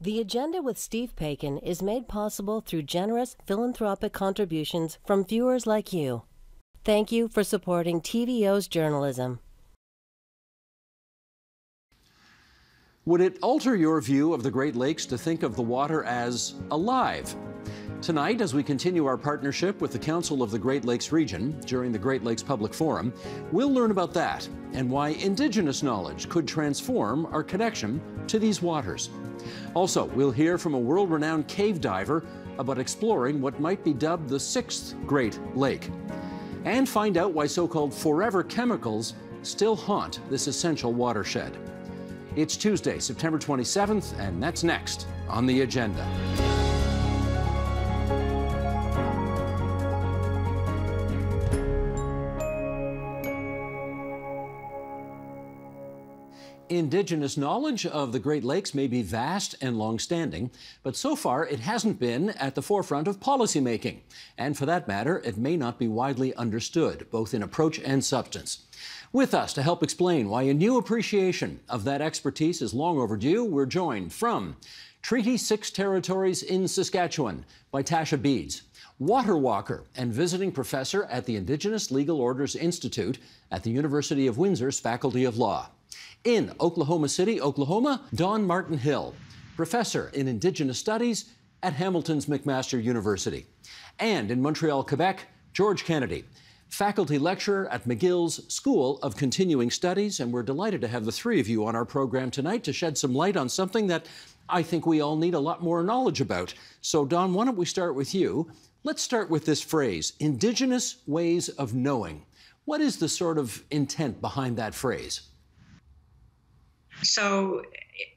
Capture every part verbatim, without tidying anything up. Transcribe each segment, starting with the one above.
The Agenda with Steve Pakin is made possible through generous philanthropic contributions from viewers like you. Thank you for supporting T V O's journalism. Would it alter your view of the Great Lakes to think of the water as alive? Tonight, as we continue our partnership with the Council of the Great Lakes Region during the Great Lakes Public Forum, we'll learn about that and why Indigenous knowledge could transform our connection to these waters. Also, we'll hear from a world-renowned cave diver about exploring what might be dubbed the sixth Great Lake, and find out why so-called forever chemicals still haunt this essential watershed. It's Tuesday, September twenty-seventh, and that's next on The Agenda. Indigenous knowledge of the Great Lakes may be vast and long-standing, but so far it hasn't been at the forefront of policymaking. And for that matter, it may not be widely understood, both in approach and substance. With us to help explain why a new appreciation of that expertise is long overdue, we're joined from Treaty Six Territories in Saskatchewan by Tasha Beads, water walker and visiting professor at the Indigenous Legal Orders Institute at the University of Windsor's Faculty of Law. In Oklahoma City, Oklahoma, Dawn Martin-Hill, professor in Indigenous Studies at Hamilton's McMaster University. And in Montreal, Quebec, George Kennedy, faculty lecturer at McGill's School of Continuing Studies, and we're delighted to have the three of you on our program tonight to shed some light on something that I think we all need a lot more knowledge about. So, Dawn, why don't we start with you? Let's start with this phrase, Indigenous ways of knowing. What is the sort of intent behind that phrase? So,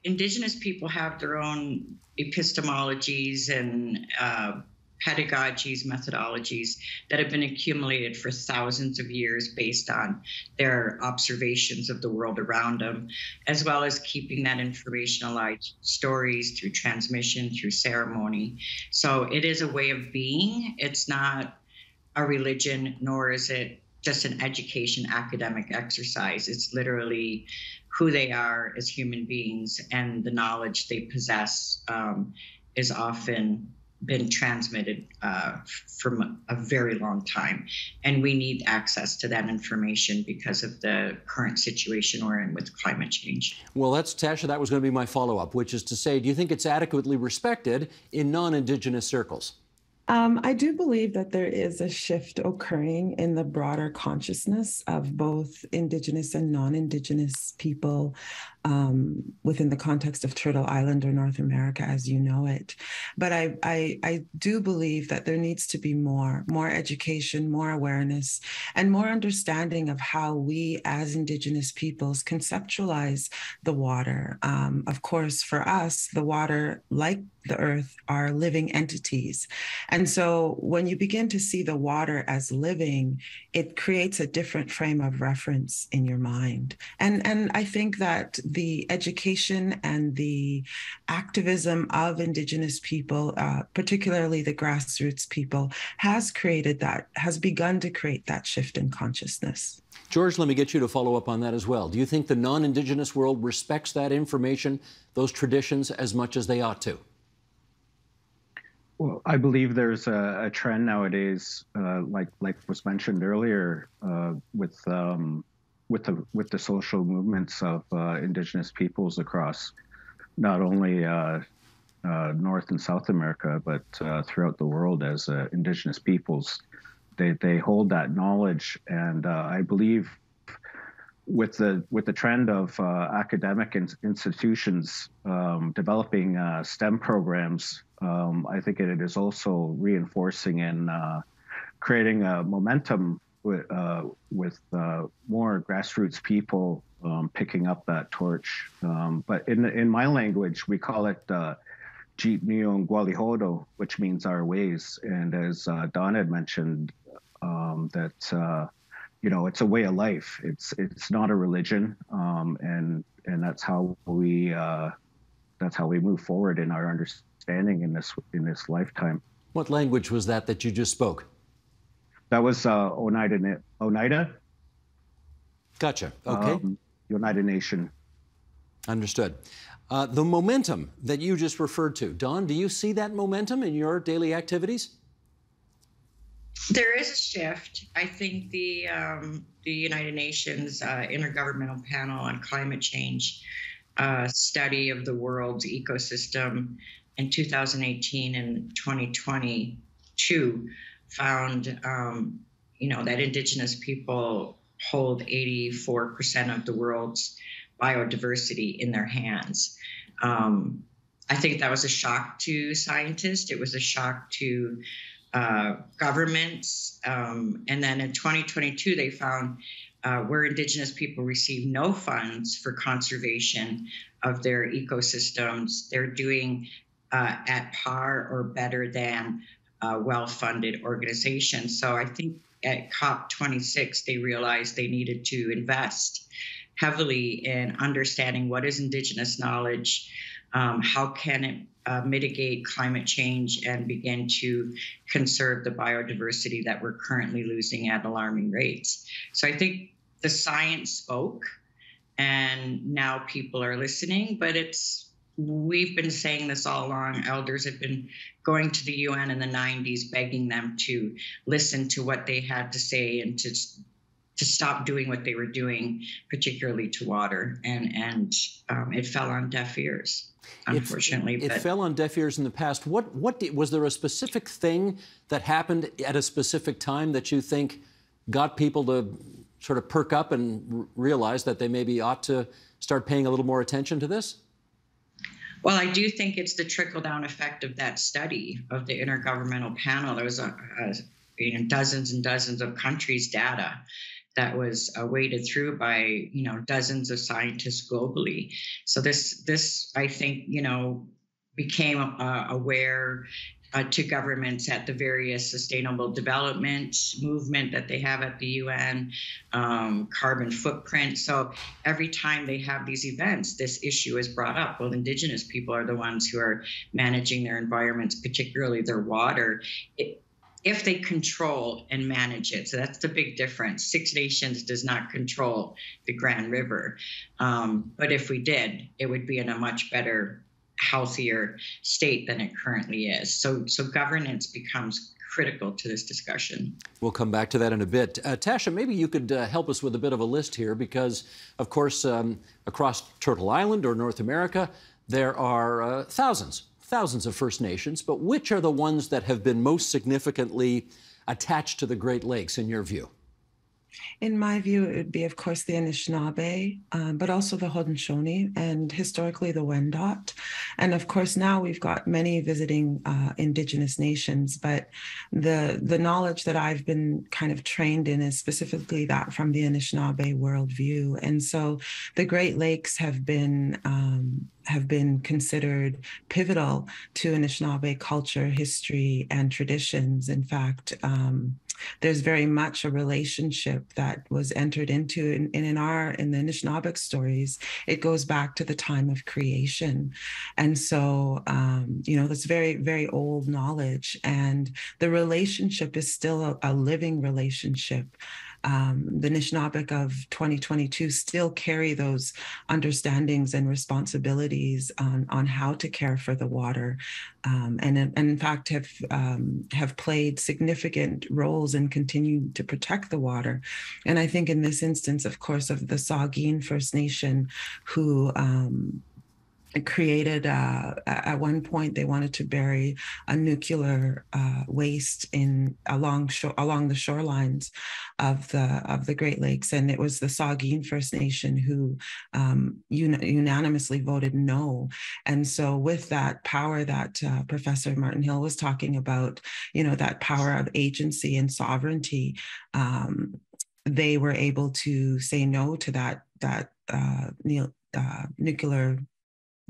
Indigenous people have their own epistemologies and uh, pedagogies, methodologies that have been accumulated for thousands of years based on their observations of the world around them, as well as keeping that information alive through stories, through transmission, through ceremony. So it is a way of being. It's not a religion, nor is it just an education academic exercise. It's literally who they are as human beings, and the knowledge they possess um, is often been transmitted uh, from a very long time, and we need access to that information because of the current situation we're in with climate change. Well, that's, Tasha, that was going to be my follow-up, which is to say, do you think it's adequately respected in non-Indigenous circles? Um, I do believe that there is a shift occurring in the broader consciousness of both Indigenous and non-Indigenous people um, within the context of Turtle Island or North America as you know it. But I, I, I do believe that there needs to be more, more education, more awareness, and more understanding of how we as Indigenous peoples conceptualize the water. Um, of course, for us, the water, like the earth, are living entities. And so when you begin to see the water as living, it creates a different frame of reference in your mind. And, and I think that the education and the activism of Indigenous people, uh, particularly the grassroots people, has created that, has begun to create that shift in consciousness. George, let me get you to follow up on that as well. Do you think the non-Indigenous world respects that information, those traditions, as much as they ought to? Well, I believe there's a, a trend nowadays, uh, like like was mentioned earlier, uh, with um, with the with the social movements of uh, Indigenous peoples across not only uh, uh, North and South America, but uh, throughout the world as uh, Indigenous peoples. They they hold that knowledge, and uh, I believe with the with the trend of uh, academic in institutions um, developing uh, STEM programs. Um, I think it is also reinforcing and uh, creating a momentum with, uh, with uh, more grassroots people um, picking up that torch. Um, but in in my language, we call it Jeep Neon Gualihodo, which means our ways. And as uh, Don had mentioned, um, that uh, you know, it's a way of life. It's it's not a religion, um, and and that's how we uh, that's how we move forward in our understanding. Standing in this in this lifetime. What language was that that you just spoke? That was uh, Oneida. Oneida. Gotcha. Okay. Um, Oneida Nation. Understood. Uh, the momentum that you just referred to, Dawn, do you see that momentum in your daily activities? There is a shift. I think the um, the United Nations uh, Intergovernmental Panel on Climate Change uh, study of the world's ecosystem in two thousand eighteen and twenty twenty-two found, um, you know, that Indigenous people hold eighty-four percent of the world's biodiversity in their hands. Um, I think that was a shock to scientists. It was a shock to uh, governments. Um, and then in twenty twenty-two, they found uh, where Indigenous people receive no funds for conservation of their ecosystems, they're doing uh, at par or better than uh, well-funded organizations. So I think at COP twenty-six, they realized they needed to invest heavily in understanding what is Indigenous knowledge, um, how can it uh, mitigate climate change and begin to conserve the biodiversity that we're currently losing at alarming rates. So I think the science spoke and now people are listening, but it's, we've been saying this all along. Elders have been going to the U N in the nineties, begging them to listen to what they had to say and to to stop doing what they were doing, particularly to water. And, and um, it fell on deaf ears, unfortunately. It, it, it fell on deaf ears in the past. What, what did, was there a specific thing that happened at a specific time that you think got people to sort of perk up and realize that they maybe ought to start paying a little more attention to this? Well, I do think it's the trickle-down effect of that study of the Intergovernmental Panel. There was a, a, you know, dozens and dozens of countries' data that was uh, waded through by, you know, dozens of scientists globally. So this, this I think, you know, became uh, aware uh, to governments at the various sustainable development movement that they have at the U N, um, carbon footprint. So every time they have these events, this issue is brought up. Well, Indigenous people are the ones who are managing their environments, particularly their water. It, if they control and manage it. So that's the big difference. Six Nations does not control the Grand River. Um, but if we did, it would be in a much better, healthier state than it currently is. So, so governance becomes critical to this discussion. We'll come back to that in a bit. Uh, Tasha, maybe you could uh, help us with a bit of a list here because, of course, um, across Turtle Island or North America, there are uh, thousands thousands of First Nations, but which are the ones that have been most significantly attached to the Great Lakes, in your view? In my view, it would be, of course, the Anishinaabe, um, but also the Haudenosaunee and historically the Wendat. And of course, now we've got many visiting uh, Indigenous nations, but the, the knowledge that I've been kind of trained in is specifically that from the Anishinaabe worldview. And so the Great Lakes have been um, have been considered pivotal to Anishinaabe culture, history, and traditions. In fact, um, there's very much a relationship that was entered into, and in, in our in the Anishinaabe stories, it goes back to the time of creation. And so, um, you know, that's very, very old knowledge. And the relationship is still a, a living relationship. Um, the Anishinaabe of twenty twenty-two still carry those understandings and responsibilities on, on how to care for the water, um, and, and in fact have um, have played significant roles and continue to protect the water. And I think in this instance, of course, of the Saugeen First Nation, who um, created, uh, at one point, they wanted to bury a nuclear uh, waste in along shore, along the shorelines of the of the Great Lakes, and it was the Saugeen First Nation who um, un unanimously voted no. And so, with that power that uh, Professor Martin-Hill was talking about, you know, that power of agency and sovereignty, um, they were able to say no to that that uh, uh, nuclear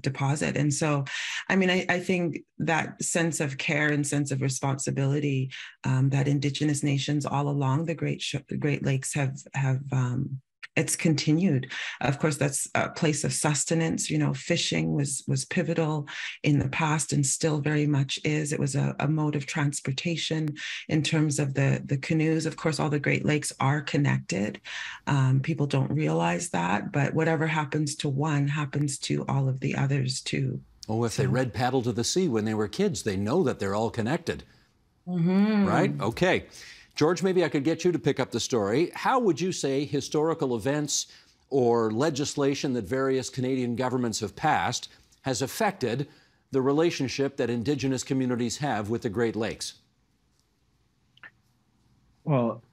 deposit. And so, I mean, I, I think that sense of care and sense of responsibility um, that Indigenous nations all along the Great Great Lakes have have um, it's continued. Of course, that's a place of sustenance. You know, fishing was was pivotal in the past and still very much is. It was a, a mode of transportation in terms of the, the canoes. Of course, all the Great Lakes are connected. Um, people don't realize that, but whatever happens to one happens to all of the others too. Oh, if they read Paddle to the Sea when they were kids, they know that they're all connected. Mm-hmm. Right? Okay. George, maybe I could get you to pick up the story. How would you say historical events or legislation that various Canadian governments have passed has affected the relationship that Indigenous communities have with the Great Lakes? Well,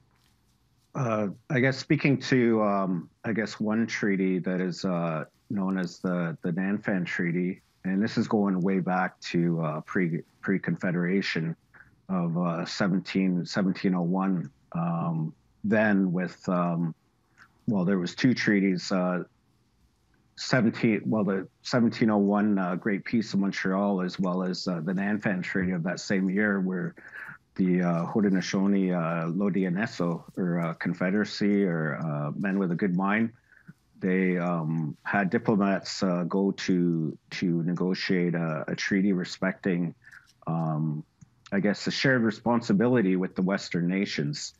uh, I guess speaking to, um, I guess, one treaty that is uh, known as the, the Nanfan Treaty, and this is going way back to uh, pre, pre-Confederation of uh, seventeen, seventeen oh one. Um, then with, um, well, there was two treaties, uh, seventeen, well, the seventeen oh one uh, Great Peace of Montreal, as well as uh, the Nanfan Treaty of that same year, where the uh, Haudenosaunee uh, Lodianeso, or uh, Confederacy, or uh, Men with a Good Mind, they um, had diplomats uh, go to to negotiate a, a treaty respecting, um, I guess, the shared responsibility with the Western nations,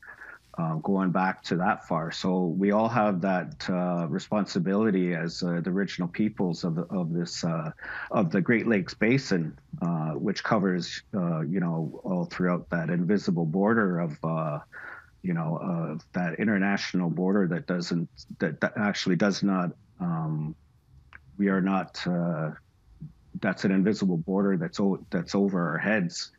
uh, going back to that far. So we all have that uh, responsibility as uh, the original peoples of the, of this uh, of the Great Lakes Basin, uh, which covers uh, you know, all throughout that invisible border of. Uh, you know, of uh, that international border that doesn't, that, that actually does not, um, we are not, uh, that's an invisible border that's, that's over our heads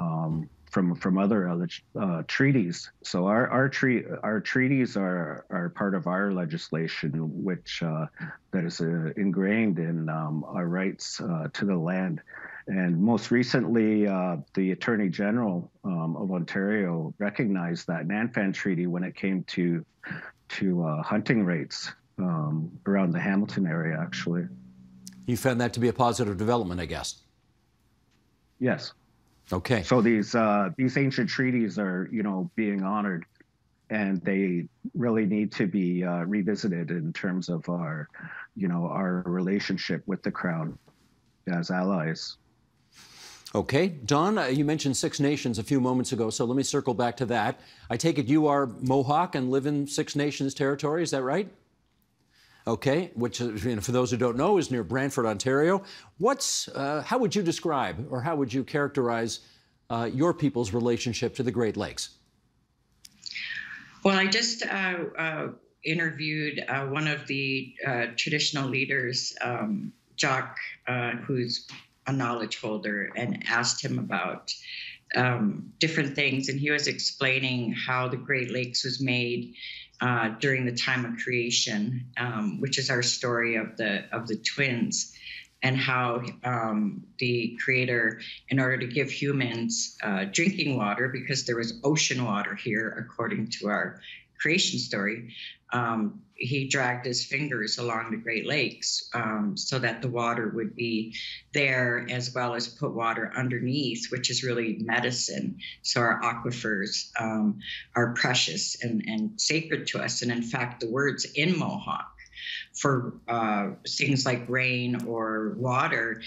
um, from, from other uh, treaties. So our, our, tre our treaties are, are part of our legislation, which uh, that is uh, ingrained in um, our rights uh, to the land. And most recently, uh, the Attorney General um, of Ontario recognized that Nanfan Treaty when it came to to uh, hunting rights um, around the Hamilton area, actually. You found that to be a positive development, I guess. Yes. Okay. So these uh, these ancient treaties are, you know, being honored, and they really need to be uh, revisited in terms of our, you know, our relationship with the Crown as allies. Okay. Dawn, uh, you mentioned Six Nations a few moments ago, so let me circle back to that. I take it you are Mohawk and live in Six Nations territory, is that right? Okay, which, you know, for those who don't know, is near Brantford, Ontario. What's, uh, how would you describe, or how would you characterize uh, your people's relationship to the Great Lakes? Well, I just uh, uh, interviewed uh, one of the uh, traditional leaders, um, Jock, uh, who's a knowledge holder, and asked him about um, different things. And he was explaining how the Great Lakes was made uh, during the time of creation, um, which is our story of the of the twins, and how um, the creator, in order to give humans uh, drinking water, because there was ocean water here, according to our creation story, um, he dragged his fingers along the Great Lakes um, so that the water would be there, as well as put water underneath, which is really medicine. So our aquifers um, are precious and, and sacred to us. And in fact, the words in Mohawk for uh, things like rain or water,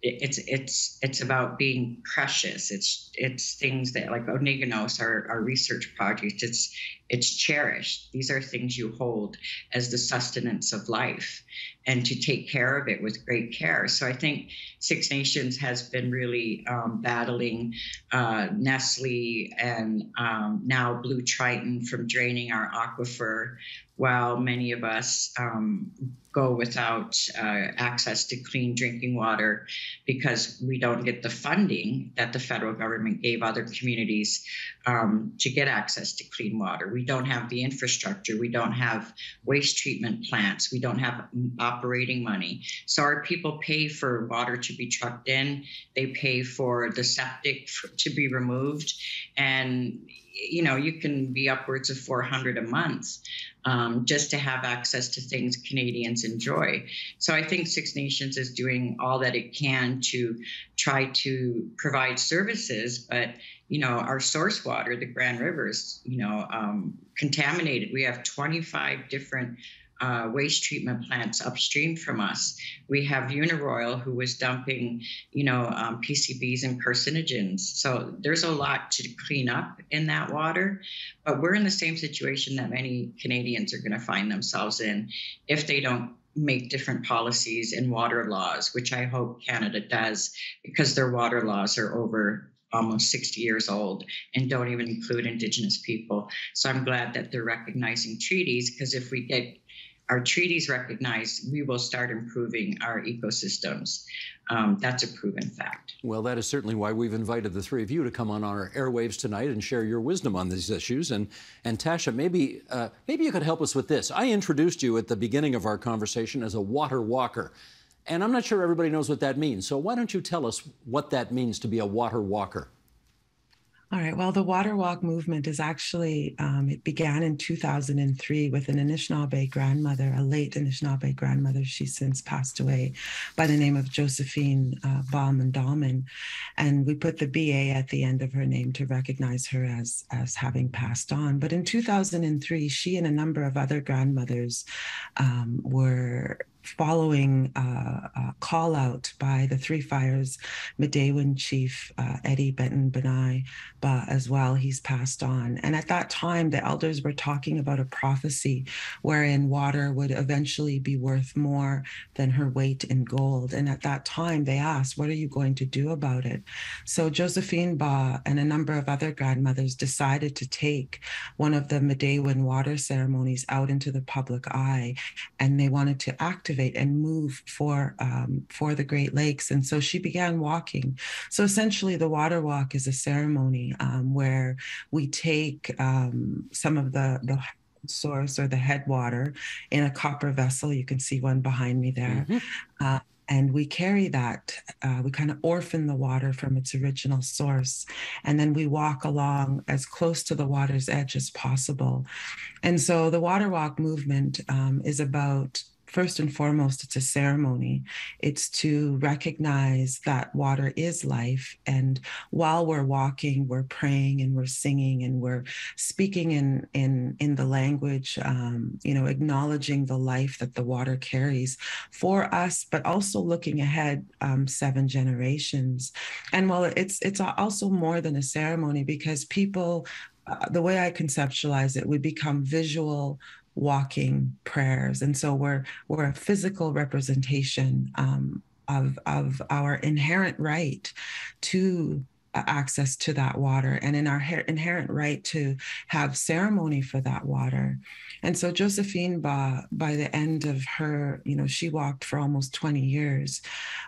It's it's it's about being precious. It's it's things that, like Oniganos, our our research project. It's it's cherished. These are things you hold as the sustenance of life, and to take care of it with great care. So I think Six Nations has been really um, battling uh, Nestle and um, now Blue Triton from draining our aquifer, while many of us um, go without uh, access to clean drinking water because we don't get the funding that the federal government gave other communities um, to get access to clean water. We don't have the infrastructure. We don't have waste treatment plants. We don't have operating money. So our people pay for water to be trucked in. They pay for the septic to be removed. And you know, you can be upwards of four hundred a month um, just to have access to things Canadians enjoy. So I think Six Nations is doing all that it can to try to provide services, but, you know, our source water, the Grand River, is, you know, um, contaminated. We have twenty-five different Uh, waste treatment plants upstream from us. We have Uniroyal, who was dumping, you know, um, P C Bs and carcinogens. So there's a lot to clean up in that water, but we're in the same situation that many Canadians are going to find themselves in if they don't make different policies and water laws, which I hope Canada does, because their water laws are over almost sixty years old and don't even include Indigenous people. So I'm glad that they're recognizing treaties, because if we get our treaties recognized, we will start improving our ecosystems. Um, that's a proven fact. Well, that is certainly why we've invited the three of you to come on our airwaves tonight and share your wisdom on these issues. And, and Tasha, maybe, uh, maybe you could help us with this. I introduced you at the beginning of our conversation as a water walker, and I'm not sure everybody knows what that means. So why don't you tell us what that means to be a water walker? All right. Well, the water walk movement is actually, um, it began in two thousand three with an Anishinaabe grandmother, a late Anishinaabe grandmother. She's since passed away, by the name of Josephine uh, Mandamin. And we put the B A at the end of her name to recognize her as, as having passed on. But in two thousand three, she and a number of other grandmothers um, were following uh, a call out by the Three Fires Mdewan chief, uh, Eddie Benton Benai, but as well, he's passed on. And at that time, the elders were talking about a prophecy wherein water would eventually be worth more than her weight in gold. And at that time, they asked, what are you going to do about it? So Josephine Ba and a number of other grandmothers decided to take one of the Mdewan water ceremonies out into the public eye, and they wanted to activate and move for um, for the Great Lakes. And so she began walking. So essentially the water walk is a ceremony um, where we take um, some of the, the source or the headwater in a copper vessel. You can see one behind me there. Mm-hmm. uh, And we carry that, uh, we kind of orphan the water from its original source. And then we walk along as close to the water's edge as possible. And so the water walk movement um, is about, first and foremost, it's a ceremony. It's to recognize that water is life. And while we're walking, we're praying and we're singing and we're speaking in, in, in the language, um, you know, acknowledging the life that the water carries for us, but also looking ahead um, seven generations. And well, it's, it's also more than a ceremony, because people, uh, the way I conceptualize it, we become visual walking prayers. And so we're we're a physical representation um, of, of our inherent right to uh, access to that water, and in our inherent right to have ceremony for that water. And so Josephine Ba, by the end of her, you know, she walked for almost twenty years,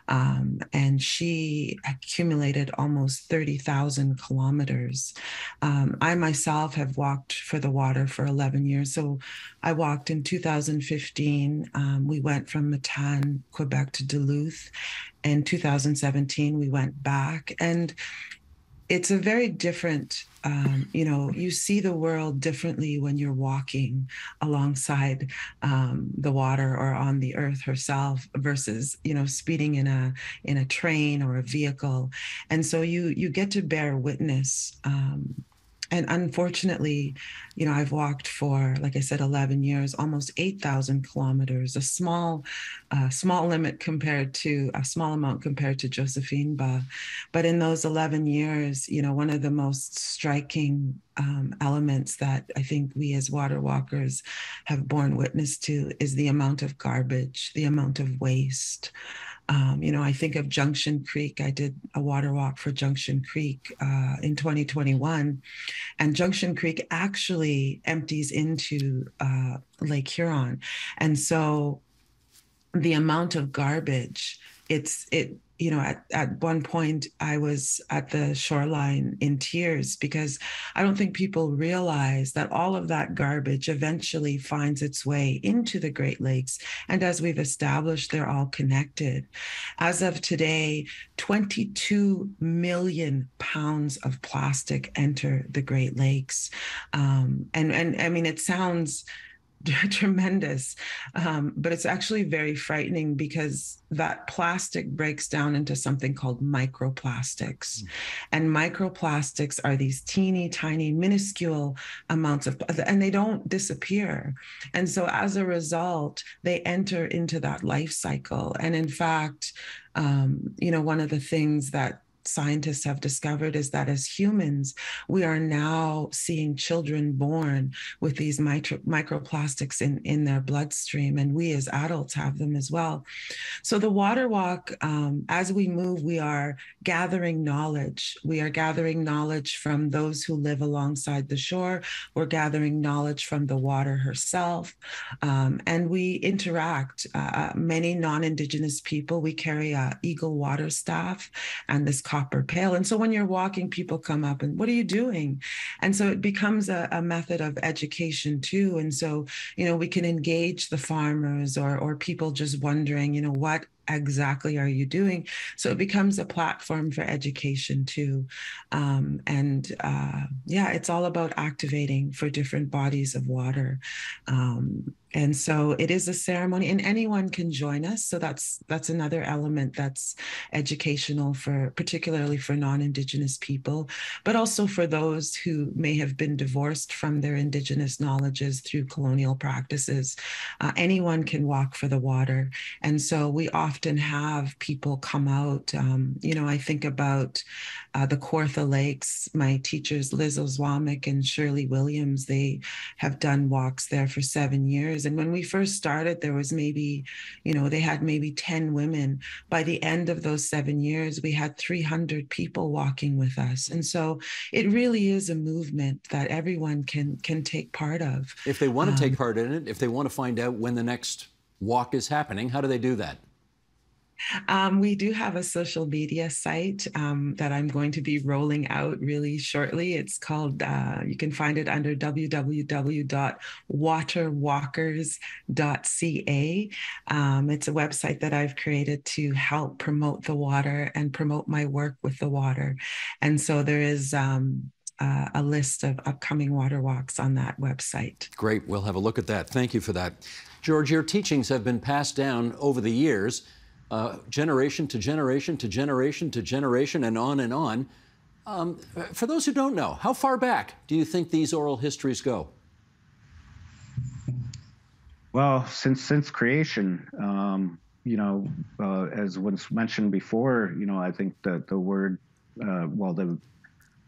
um, and she accumulated almost thirty thousand kilometers. Um, I myself have walked for the water for eleven years. So I walked in two thousand fifteen. Um, we went from Matane, Quebec, to Duluth. In two thousand seventeen, we went back, and it's a very different, um, you know, you see the world differently when you're walking alongside um, the water or on the earth herself versus, you know, speeding in a in a train or a vehicle. And so you you get to bear witness. Um, And unfortunately, you know, I've walked for, like I said, eleven years, almost eight thousand kilometers, a small, uh, small limit compared to, a small amount compared to Josephine Ba. But in those eleven years, you know, one of the most striking um, elements that I think we as water walkers have borne witness to is the amount of garbage, the amount of waste. Um, you know, I think of Junction Creek. I did a water walk for Junction Creek uh, in twenty twenty-one, and Junction Creek actually empties into uh, Lake Huron. And so the amount of garbage, it's, it, you know, at, at one point I was at the shoreline in tears because I don't think people realize that all of that garbage eventually finds its way into the Great Lakes. And as we've established, they're all connected. As of today, twenty-two million pounds of plastic enter the Great Lakes. Um, and, and I mean, it sounds tremendous, um, but it's actually very frightening because that plastic breaks down into something called microplastics. Mm. And microplastics are these teeny tiny minuscule amounts of, and they don't disappear. And so as a result, they enter into that life cycle. And in fact, um, you know, one of the things that scientists have discovered is that as humans, we are now seeing children born with these micro, microplastics in, in their bloodstream, and we as adults have them as well. So the Water Walk, um, as we move, we are gathering knowledge. We are gathering knowledge from those who live alongside the shore. We're gathering knowledge from the water herself, um, and we interact. Uh, many non-Indigenous people, we carry a Eagle water staff and this copper pail. And so when you're walking, people come up and, what are you doing? And so it becomes a, a method of education too. And so, you know, we can engage the farmers or, or people just wondering, you know, what exactly are you doing? So it becomes a platform for education too. Um, and uh, yeah, it's all about activating for different bodies of water. Um, and so it is a ceremony and anyone can join us. So that's that's another element that's educational for, particularly for non-Indigenous people, but also for those who may have been divorced from their Indigenous knowledges through colonial practices. Uh, anyone can walk for the water. And so we often have people come out. Um, you know, I think about uh, the Kawartha Lakes. My teachers, Liz Oswamek and Shirley Williams, they have done walks there for seven years. And when we first started, there was maybe, you know, they had maybe ten women. By the end of those seven years, we had three hundred people walking with us. And so it really is a movement that everyone can can take part of. If they want to um, take part in it, if they want to find out when the next walk is happening, how do they do that? Um, we do have a social media site um, that I'm going to be rolling out really shortly. It's called, uh, you can find it under w w w dot water walkers dot c a. Um, it's a website that I've created to help promote the water and promote my work with the water. And so there is um, uh, a list of upcoming water walks on that website. Great. We'll have a look at that. Thank you for that. George, your teachings have been passed down over the years. Uh, generation to generation to generation to generation and on and on. Um, for those who don't know, how far back do you think these oral histories go? Well, since since creation, um, you know, uh, as was mentioned before, you know, I think that the word, uh, well, the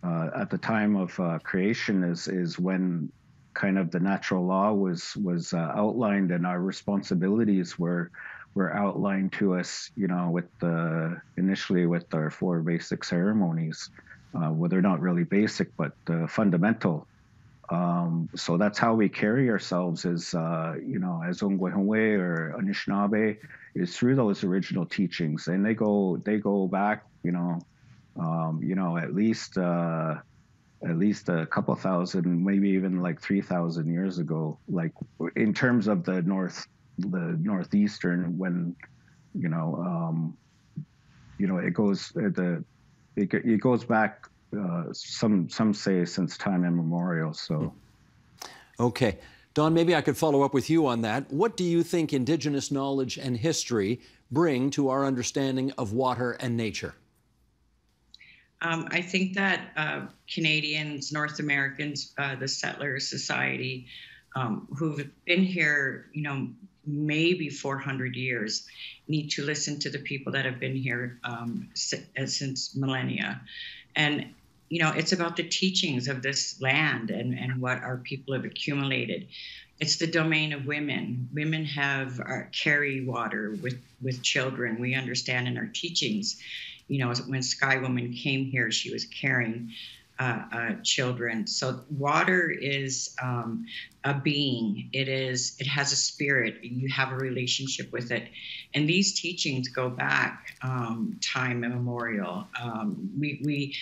uh, at the time of uh, creation is is when kind of the natural law was was uh, outlined and our responsibilities were. were outlined to us, you know, with the, initially with our four basic ceremonies. Uh, well, they're not really basic, but uh, fundamental. Um, so that's how we carry ourselves as, uh, you know, as Ongwe-Hongwe or Anishinaabe, is through those original teachings. And they go, they go back, you know, um, you know, at least, uh, at least a couple thousand, maybe even like three thousand years ago, like in terms of the North, the northeastern, when you know um you know it goes uh, the it, it goes back uh some some say since time immemorial. So okay, Dawn, maybe I could follow up with you on that. What do you think Indigenous knowledge and history bring to our understanding of water and nature? Um, I think that uh, Canadians, North Americans, uh, the settler society, um, who've been here, you know, maybe four hundred years, need to listen to the people that have been here um, since millennia. And, you know, it's about the teachings of this land and, and what our people have accumulated. It's the domain of women. Women have uh, carry water with, with children. We understand in our teachings, you know, when Sky Woman came here, she was carrying uh, uh, children. So water is um, a being. It is. It has a spirit. You have a relationship with it. And these teachings go back um, time immemorial. Um, we, we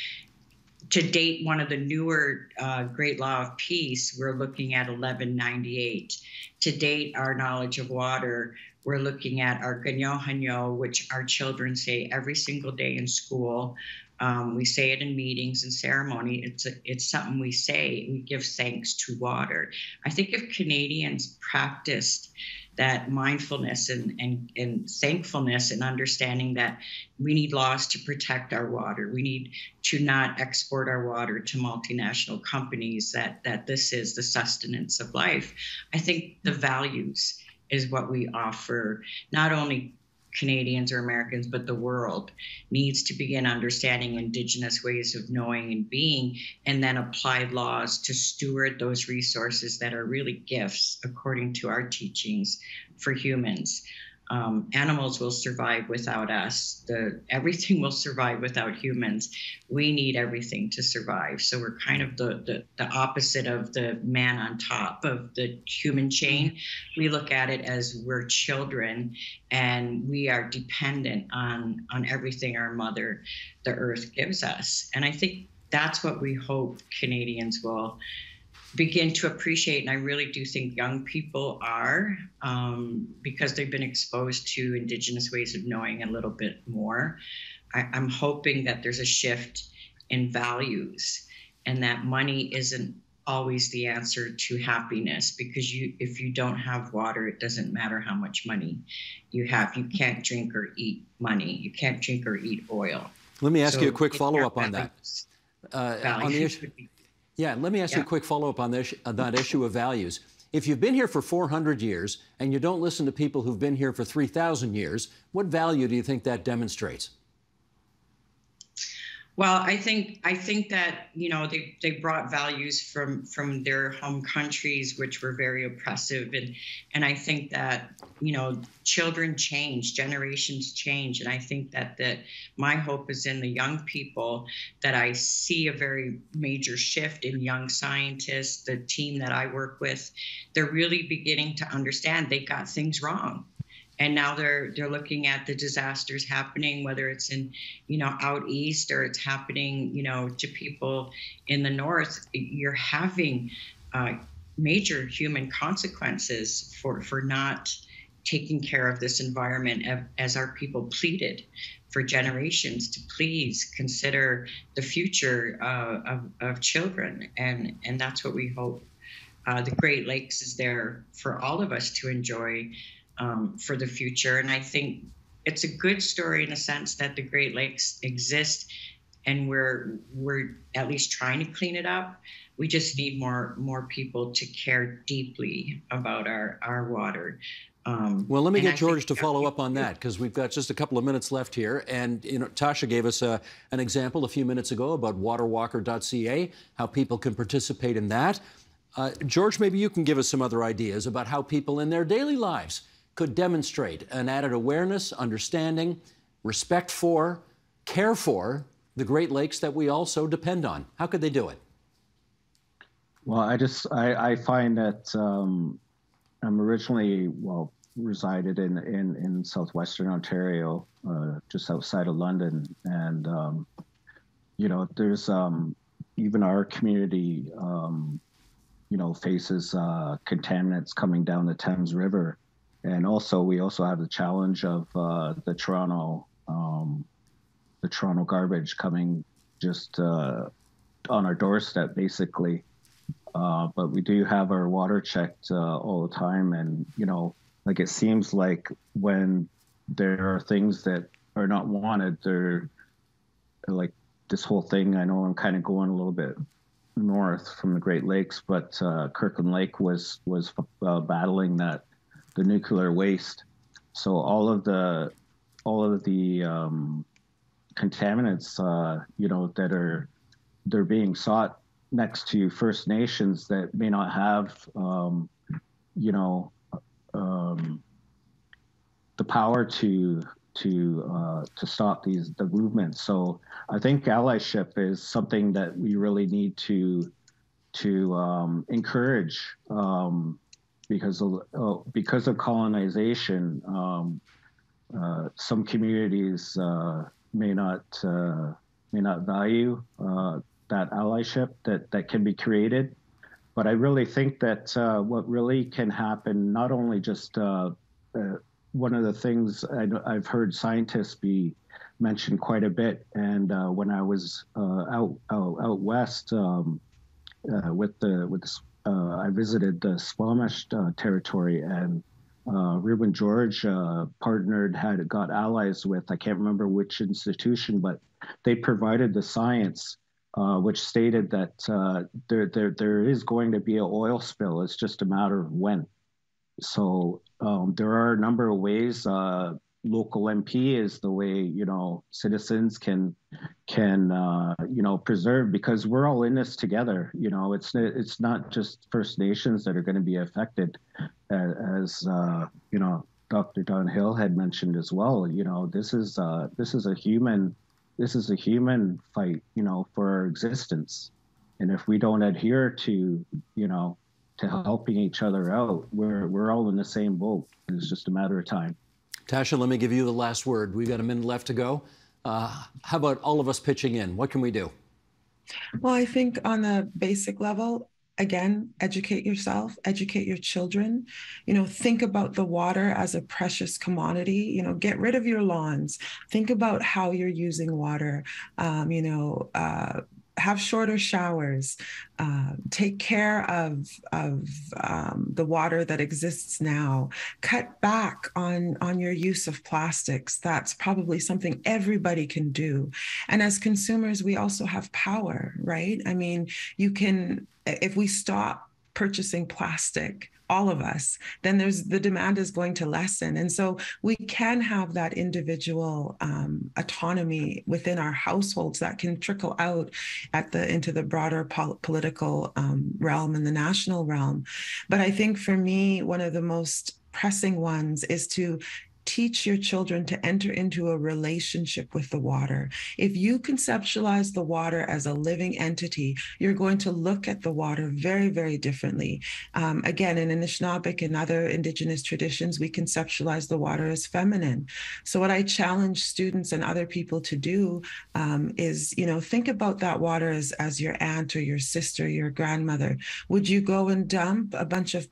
to date, one of the newer uh, Great Law of Peace, we're looking at eleven ninety-eight. To date, our knowledge of water, we're looking at our Ganyohanyo, which our children say every single day in school. Um, we say it in meetings and ceremony. It's a, it's something we say. We give thanks to water. I think if Canadians practiced that mindfulness and, and, and thankfulness and understanding that we need laws to protect our water. We need to not export our water to multinational companies, that, that this is the sustenance of life. I think the values is what we offer, not only Canadians or Americans, but the world needs to begin understanding Indigenous ways of knowing and being, and then apply laws to steward those resources that are really gifts, according to our teachings, for humans. Um, animals will survive without us. The, everything will survive without humans. We need everything to survive. So we're kind of the, the, the opposite of the man on top of the human chain. We look at it as we're children and we are dependent on, on everything our mother, the earth, gives us. And I think that's what we hope Canadians will begin to appreciate, and I really do think young people are, um, because they've been exposed to Indigenous ways of knowing a little bit more. I, I'm hoping that there's a shift in values, and that money isn't always the answer to happiness, because you, if you don't have water, it doesn't matter how much money you have. You can't drink or eat money. You can't drink or eat oil. Let me ask so you a quick follow-up on that. Uh, on the issue. Yeah, let me ask yeah. you a quick follow-up on this, on that issue of values. If you've been here for four hundred years and you don't listen to people who've been here for three thousand years, what value do you think that demonstrates? Well, I think I think that, you know, they, they brought values from, from their home countries, which were very oppressive. And, and I think that, you know, children change, generations change. And I think that, that my hope is in the young people, that I see a very major shift in young scientists, the team that I work with. They're really beginning to understand they got things wrong. And now they're they're looking at the disasters happening, whether it's in, you know, out east, or it's happening, you know, to people in the north. You're having uh, major human consequences for for not taking care of this environment, as our people pleaded for generations to please consider the future uh, of of children, and and that's what we hope. Uh, the Great Lakes is there for all of us to enjoy. Um, for the future. And I think it's a good story in the sense that the Great Lakes exist, and we're we're at least trying to clean it up. We just need more more people to care deeply about our our water. Um, well, let me get I George to follow up on that, because we've got just a couple of minutes left here. And you know, Tasha gave us a, an example a few minutes ago about water walker dot c a, how people can participate in that. Uh, George, maybe you can give us some other ideas about how people in their daily lives could demonstrate an added awareness, understanding, respect for, care for the Great Lakes that we also depend on. How could they do it? Well, I just, I, I find that um, I'm originally, well, resided in, in, in southwestern Ontario, uh, just outside of London. And, um, you know, there's um, even our community, um, you know, faces uh, contaminants coming down the Thames River. And also, we also have the challenge of uh, the Toronto, um, the Toronto garbage coming just uh, on our doorstep, basically. Uh, but we do have our water checked uh, all the time, and you know, like it seems like when there are things that are not wanted, they're like this whole thing. I know I'm kind of going a little bit north from the Great Lakes, but uh, Kirkland Lake was was uh, battling that. The nuclear waste, so all of the all of the um, contaminants, uh, you know, that are they're being sought next to First Nations that may not have, um, you know, um, the power to to uh, to stop these the movements. So I think allyship is something that we really need to to um, encourage um, because of uh, because of colonization. Um, uh, some communities uh, may not uh, may not value uh, that allyship that that can be created. But I really think that uh, what really can happen, not only just uh, uh, one of the things I, I've heard scientists be mentioned quite a bit, and uh, when I was uh, out, out out west um, uh, with the with the, uh, I visited the Squamish uh, territory, and uh, Reuben George uh, partnered had got allies with, I can't remember which institution, but they provided the science. Uh, which stated that uh, there, there, there is going to be an oil spill. It's just a matter of when. So um, there are a number of ways. Uh, local M P is the way, you know, citizens can, can uh, you know, preserve, because we're all in this together. You know, it's, it's not just First Nations that are going to be affected, as, as uh, you know, Doctor Dunhill had mentioned as well. You know, this is, uh, this is a human This is a human fight, you know, for our existence. And if we don't adhere to, you know, to helping each other out, we're we're all in the same boat. It's just a matter of time. Tasha, let me give you the last word. We've got a minute left to go. Uh, how about all of us pitching in? What can we do? Well, I think on the basic level, again, educate yourself, educate your children, you know, think about the water as a precious commodity, you know, get rid of your lawns, think about how you're using water, um, you know, uh, have shorter showers, uh, take care of, of um, the water that exists now, cut back on, on your use of plastics. That's probably something everybody can do. And as consumers, we also have power, right? I mean, you can, if we stop purchasing plastic, all of us, then there's the demand is going to lessen. And so we can have that individual um, autonomy within our households that can trickle out at the into the broader pol political um, realm and the national realm. But I think for me, one of the most pressing ones is to teach your children to enter into a relationship with the water. If you conceptualize the water as a living entity, you're going to look at the water very, very differently. Um, again, in Anishinaabe and other Indigenous traditions, we conceptualize the water as feminine. So what I challenge students and other people to do um, is, you know, think about that water as, as your aunt or your sister, your grandmother. Would you go and dump a bunch of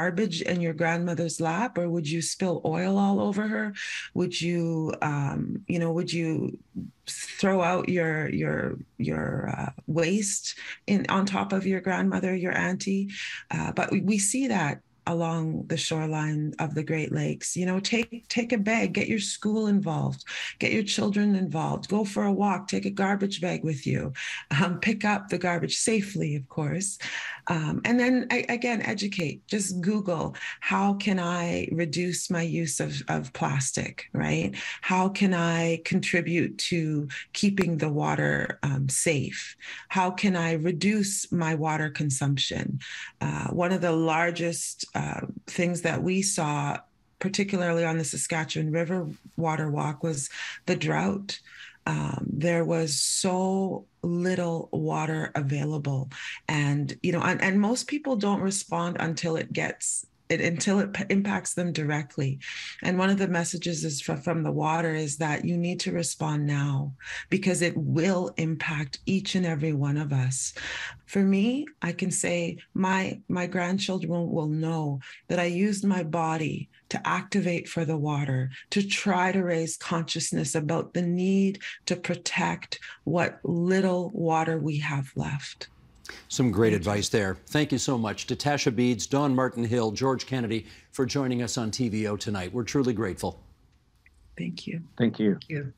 garbage in your grandmother's lap, or would you spill oil all over her? Would you, um, you know, would you throw out your your your uh, waste in on top of your grandmother, your auntie? Uh, but we see that along the shoreline of the Great Lakes. You know, take take a bag, get your school involved, get your children involved, go for a walk, take a garbage bag with you, um, pick up the garbage safely, of course. Um, and then I, again, educate, just Google, how can I reduce my use of, of plastic, right? How can I contribute to keeping the water um, safe? How can I reduce my water consumption? Uh, one of the largest Uh, things that we saw, particularly on the Saskatchewan River Water Walk, was the drought. Um, there was so little water available, and you know, and, and most people don't respond until it gets it until it impacts them directly. And one of the messages is from, from the water is that you need to respond now, because it will impact each and every one of us. For me, I can say my, my grandchildren will know that I used my body to activate for the water, to try to raise consciousness about the need to protect what little water we have left. Some great advice there. Thank you so much to Tasha Beads, Dawn Martin-Hill, George Kennedy for joining us on T V O tonight. We're truly grateful. Thank you. Thank you. Thank you.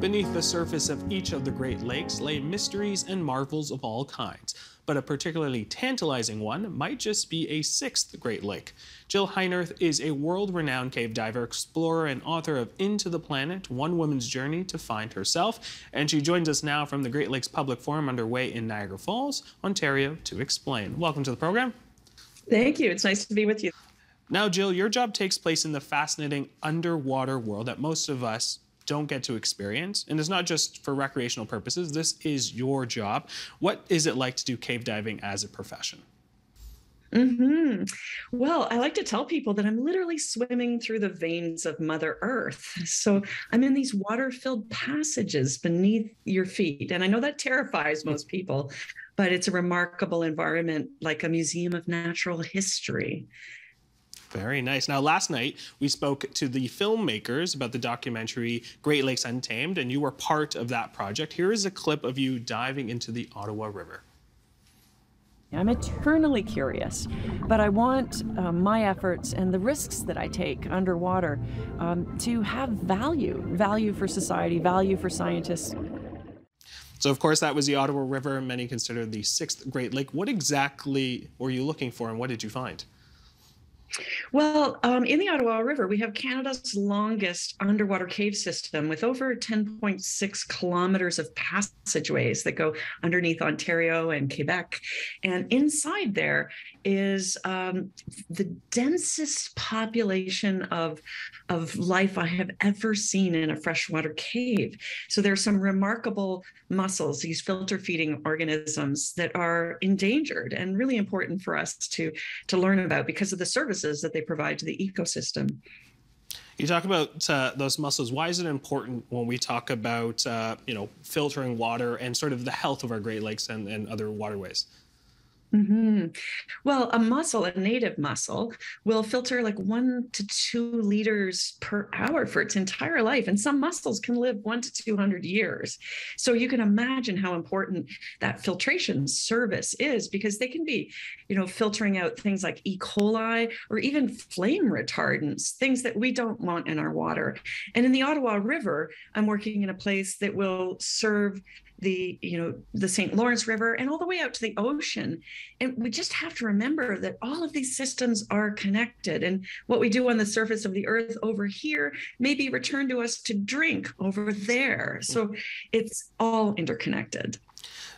Beneath the surface of each of the Great Lakes lay mysteries and marvels of all kinds, but a particularly tantalizing one might just be a sixth Great Lake. Jill Heinerth is a world-renowned cave diver, explorer, and author of Into the Planet, One Woman's Journey to Find Herself, and she joins us now from the Great Lakes Public Forum underway in Niagara Falls, Ontario, to explain. Welcome to the program. Thank you. It's nice to be with you. Now, Jill, your job takes place in the fascinating underwater world that most of us don't get to experience, and it's not just for recreational purposes. This is your job. What is it like to do cave diving as a profession? Mm-hmm. Well, I like to tell people that I'm literally swimming through the veins of Mother Earth. So I'm in these water-filled passages beneath your feet. And I know that terrifies most people, but it's a remarkable environment, like a museum of natural history. Very nice. Now, last night, we spoke to the filmmakers about the documentary Great Lakes Untamed, and you were part of that project. Here is a clip of you diving into the Ottawa River. I'm eternally curious, but I want uh, my efforts and the risks that I take underwater um, to have value, value for society, value for scientists. So, of course, that was the Ottawa River, many consider the sixth Great Lake. What exactly were you looking for, and what did you find? Well, um, in the Ottawa River, we have Canada's longest underwater cave system with over ten point six kilometers of passageways that go underneath Ontario and Quebec. And inside there is um, the densest population of, of life I have ever seen in a freshwater cave. So there's some remarkable mussels, these filter feeding organisms that are endangered and really important for us to, to learn about because of the service that they provide to the ecosystem. You talk about uh, those mussels. Why is it important when we talk about, uh, you know, filtering water and sort of the health of our Great Lakes and, and other waterways? Mm-hmm. Well, a mussel, a native mussel, will filter like one to two liters per hour for its entire life. And some mussels can live one to two hundred years. So you can imagine how important that filtration service is because they can be, you know, filtering out things like E. coli or even flame retardants, things that we don't want in our water. And in the Ottawa River, I'm working in a place that will serve the, you know, the Saint Lawrence River and all the way out to the ocean. And we just have to remember that all of these systems are connected. And what we do on the surface of the earth over here may be returned to us to drink over there. So it's all interconnected.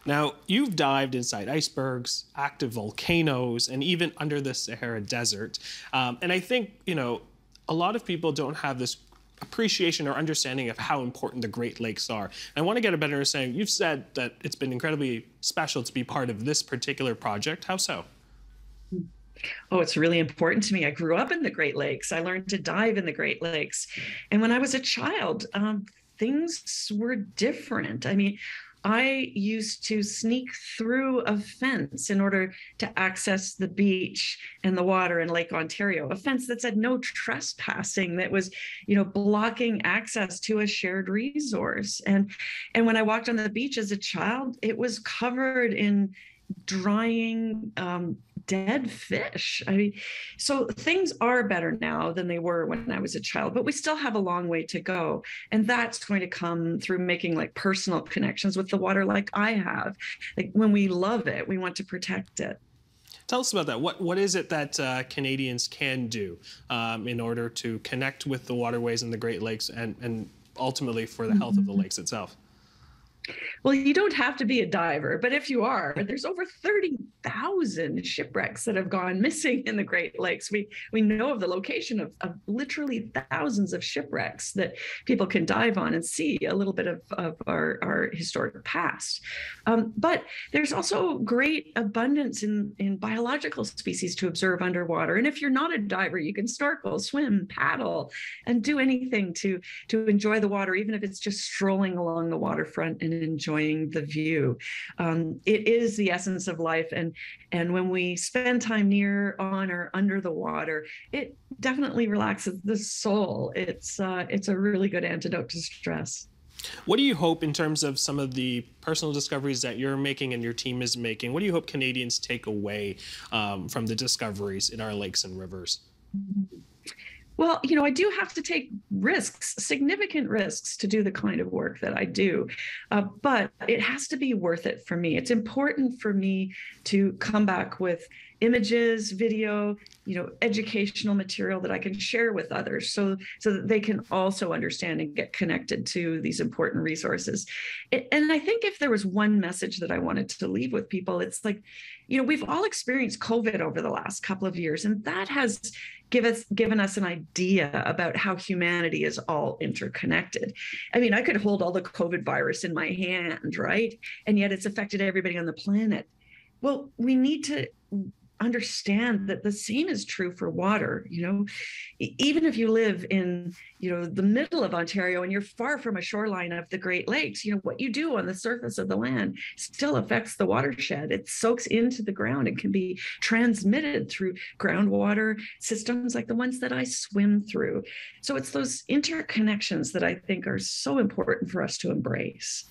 Now, you've dived inside icebergs, active volcanoes, and even under the Sahara Desert. Um, and I think, you know, a lot of people don't have this appreciation or understanding of how important the Great Lakes are. And I want to get a better understanding. You've said that it's been incredibly special to be part of this particular project. How so? Oh, it's really important to me. I grew up in the Great Lakes. I learned to dive in the Great Lakes. And when I was a child, um, things were different. I mean, I used to sneak through a fence in order to access the beach and the water in Lake Ontario, a fence that said no trespassing, that was, you know, blocking access to a shared resource. And, and when I walked on the beach as a child, it was covered in drying um, dead fish. I mean, so things are better now than they were when I was a child, but we still have a long way to go. And that's going to come through making like personal connections with the water like I have. Like when we love it, we want to protect it. Tell us about that. What, what is it that uh, Canadians can do um, in order to connect with the waterways and the Great Lakes and, and ultimately for the health mm-hmm. of the lakes itself? Well, you don't have to be a diver, but if you are, there's over thirty thousand shipwrecks that have gone missing in the Great Lakes. We we know of the location of, of literally thousands of shipwrecks that people can dive on and see a little bit of, of our, our historic past. Um, but there's also great abundance in, in biological species to observe underwater. And if you're not a diver, you can snorkel, swim, paddle, and do anything to, to enjoy the water, even if it's just strolling along the waterfront and enjoying the view. Um, it is the essence of life. And, and when we spend time near, on, or under the water, it definitely relaxes the soul. It's, uh, it's a really good antidote to stress. What do you hope in terms of some of the personal discoveries that you're making and your team is making? What do you hope Canadians take away um, from the discoveries in our lakes and rivers? Mm-hmm. Well, you know, I do have to take risks, significant risks, to do the kind of work that I do, uh, but it has to be worth it for me. It's important for me to come back with images, video, you know, educational material that I can share with others so, so that they can also understand and get connected to these important resources. And I think if there was one message that I wanted to leave with people, it's like, you know, we've all experienced COVID over the last couple of years, and that has give us, given us an idea about how humanity is all interconnected. I mean, I could hold all the COVID virus in my hand, right? And yet it's affected everybody on the planet. Well, we need to understand that the same is true for water. You know, even if you live in, you know, the middle of Ontario and you're far from a shoreline of the Great Lakes, you know, what you do on the surface of the land still affects the watershed. It soaks into the ground. It can be transmitted through groundwater systems like the ones that I swim through. So it's those interconnections that I think are so important for us to embrace.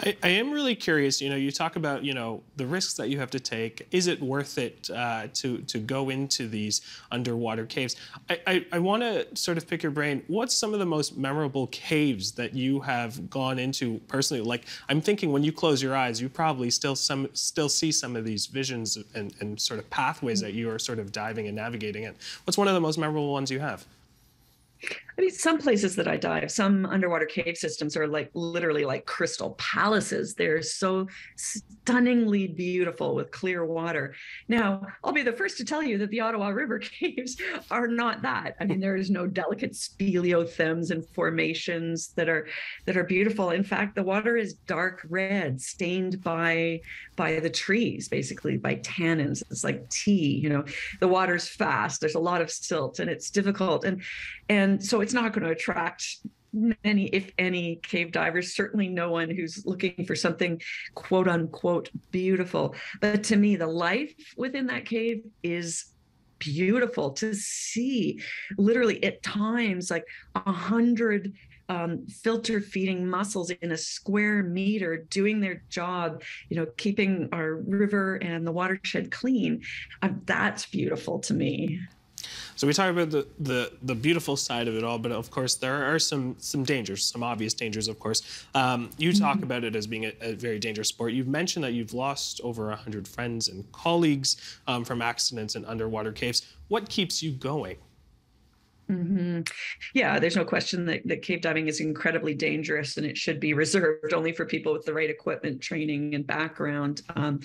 I, I am really curious, you know, you talk about, you know, the risks that you have to take. Is it worth it uh, to, to go into these underwater caves? I, I, I want to sort of pick your brain. What's some of the most memorable caves that you have gone into personally? Like, I'm thinking when you close your eyes, you probably still some still see some of these visions and, and sort of pathways that you are sort of diving and navigating in. What's one of the most memorable ones you have? I mean, some places that I dive, some underwater cave systems are like literally like crystal palaces. They're so stunningly beautiful with clear water. Now, I'll be the first to tell you that the Ottawa River caves are not that. I mean, there is no delicate speleothems and formations that are that are beautiful. In fact, the water is dark red, stained by by the trees, basically by tannins. It's like tea, you know. The water's fast. There's a lot of silt, and it's difficult, and and so it's not going to attract many, if any, cave divers, certainly no one who's looking for something quote unquote beautiful. But to me, the life within that cave is beautiful to see. Literally at times, like a hundred Um, filter feeding mussels in a square meter doing their job, you know, keeping our river and the watershed clean. Um, that's beautiful to me. So we talk about the, the, the beautiful side of it all, but of course there are some some dangers, some obvious dangers, of course. Um, you talk mm-hmm. about it as being a, a very dangerous sport. You've mentioned that you've lost over one hundred friends and colleagues um, from accidents in underwater caves. What keeps you going? Mm-hmm. Yeah, there's no question that, that cave diving is incredibly dangerous, and it should be reserved only for people with the right equipment, training, and background. Um,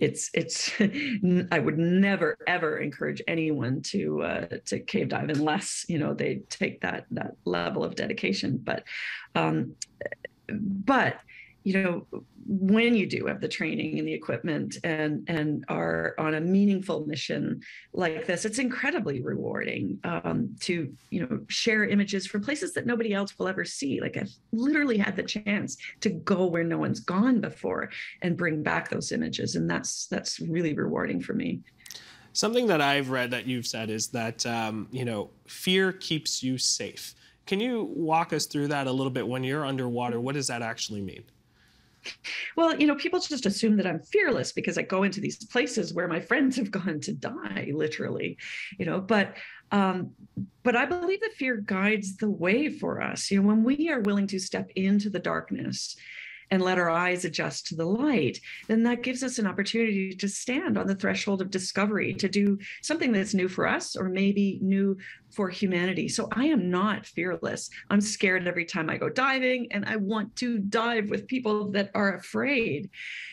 it's it's. I would never ever encourage anyone to uh, to cave dive unless, you know, they take that that level of dedication. But um, but. you know, when you do have the training and the equipment and and are on a meaningful mission like this, it's incredibly rewarding um, to, you know, share images from places that nobody else will ever see. Like, I've literally had the chance to go where no one's gone before and bring back those images. And that's that's really rewarding for me. Something that I've read that you've said is that, um, you know, fear keeps you safe. Can you walk us through that a little bit? When you're underwater, what does that actually mean? Well, you know, people just assume that I'm fearless because I go into these places where my friends have gone to die, literally, you know, but um, but I believe that fear guides the way for us. You know, when we are willing to step into the darkness and let our eyes adjust to the light, then that gives us an opportunity to stand on the threshold of discovery, to do something that's new for us or maybe new for humanity. So I am not fearless. I'm scared every time I go diving, and I want to dive with people that are afraid.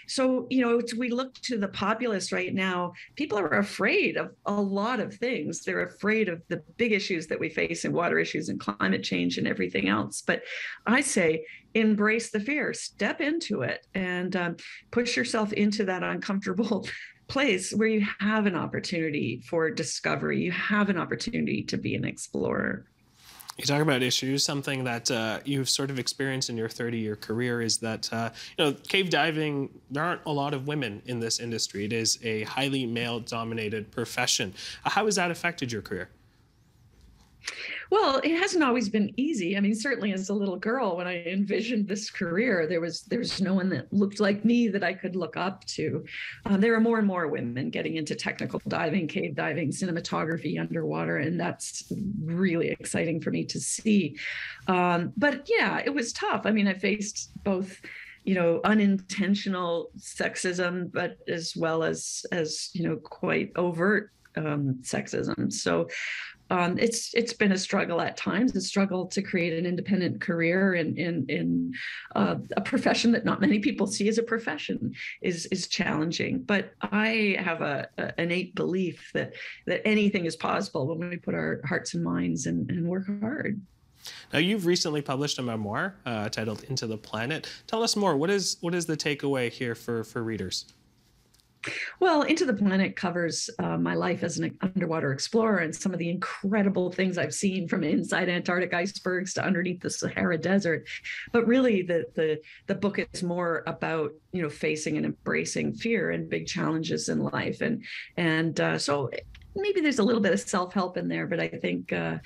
So, you know, we look to the populace right now. People are afraid of a lot of things. They're afraid of the big issues that we face, and water issues and climate change and everything else. But I say, embrace the fear, step into it, and um, push yourself into that uncomfortable place where you have an opportunity for discovery. You have an opportunity to be an explorer. You talk about issues. Something that uh, you've sort of experienced in your thirty-year career is that, uh, you know, cave diving, there aren't a lot of women in this industry. It is a highly male-dominated profession. How has that affected your career? Well, it hasn't always been easy. I mean, certainly as a little girl, when I envisioned this career, there was there was no one that looked like me that I could look up to. Uh, there are more and more women getting into technical diving, cave diving, cinematography, underwater, and that's really exciting for me to see. Um, but yeah, it was tough. I mean, I faced both, you know, unintentional sexism, but as well as as you know, quite overt um, sexism. So. Um, it's it's been a struggle at times, a struggle to create an independent career in in, in uh, a profession that not many people see as a profession is is challenging. But I have a, a innate belief that that anything is possible when we put our hearts and minds and, and work hard. Now, you've recently published a memoir uh, titled Into the Planet. Tell us more. What is what is the takeaway here for for readers? Well, Into the Planet covers uh, my life as an underwater explorer and some of the incredible things I've seen, from inside Antarctic icebergs to underneath the Sahara Desert. But really, the the the book is more about, you know, facing and embracing fear and big challenges in life, and and uh, so maybe there's a little bit of self-help in there, but I think uh,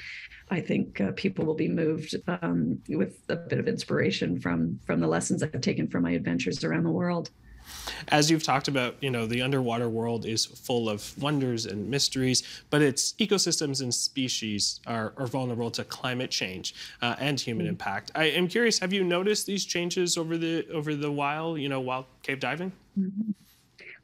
I think uh, people will be moved um, with a bit of inspiration from from the lessons I've taken from my adventures around the world. As you've talked about, you know, the underwater world is full of wonders and mysteries, but its ecosystems and species are, are vulnerable to climate change uh, and human impact. I am curious, have you noticed these changes over the over the while, you know, while cave diving? Mm-hmm.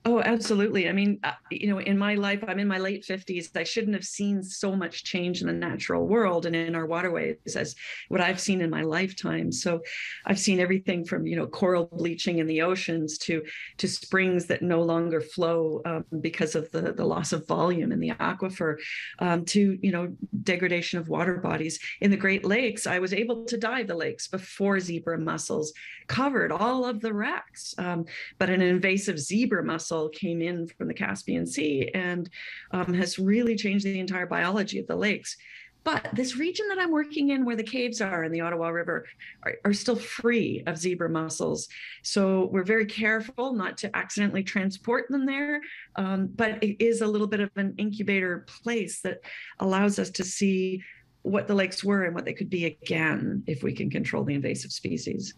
Oh, absolutely. I mean, you know, in my life, I'm in my late fifties. I shouldn't have seen so much change in the natural world and in our waterways as what I've seen in my lifetime. So I've seen everything from, you know, coral bleaching in the oceans to to springs that no longer flow um, because of the, the loss of volume in the aquifer, um, to, you know, degradation of water bodies. In the Great Lakes, I was able to dive the lakes before zebra mussels covered all of the wrecks. Um, but an invasive zebra mussel came in from the Caspian Sea and um, has really changed the entire biology of the lakes. But this region that I'm working in, where the caves are in the Ottawa River, are, are still free of zebra mussels. So we're very careful not to accidentally transport them there. Um, but it is a little bit of an incubator place that allows us to see what the lakes were and what they could be again if we can control the invasive species.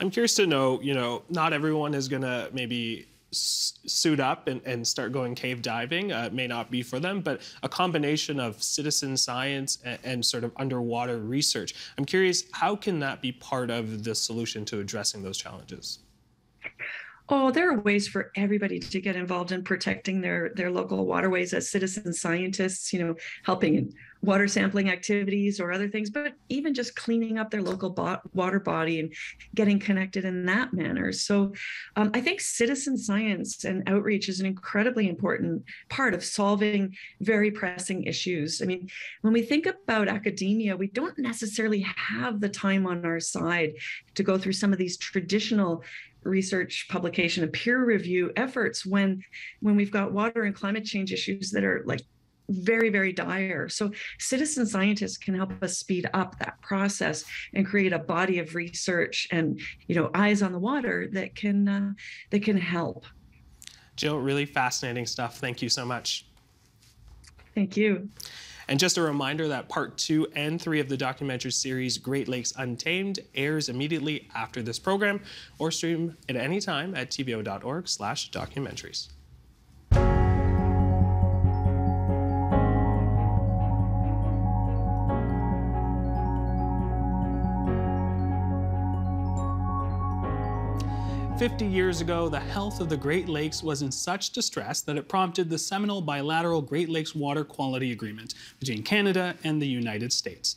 I'm curious to know, you know, not everyone is going to maybe suit up and, and start going cave diving. Uh, it may not be for them, but a combination of citizen science and, and sort of underwater research. I'm curious, how can that be part of the solution to addressing those challenges? Oh, there are ways for everybody to get involved in protecting their, their local waterways as citizen scientists, you know, helping in water sampling activities or other things, but even just cleaning up their local bo- water body and getting connected in that manner. So um, I think citizen science and outreach is an incredibly important part of solving very pressing issues. I mean, when we think about academia, we don't necessarily have the time on our side to go through some of these traditional research, publication, and peer review efforts when, when we've got water and climate change issues that are like very, very dire. So citizen scientists can help us speed up that process and create a body of research and, you know, eyes on the water that can uh, that can help. Jill, really fascinating stuff. Thank you so much. Thank you. And just a reminder that part two and three of the documentary series Great Lakes Untamed airs immediately after this program, or stream at any time at T V O dot org slash documentaries. fifty years ago, the health of the Great Lakes was in such distress that it prompted the seminal bilateral Great Lakes Water Quality Agreement between Canada and the United States.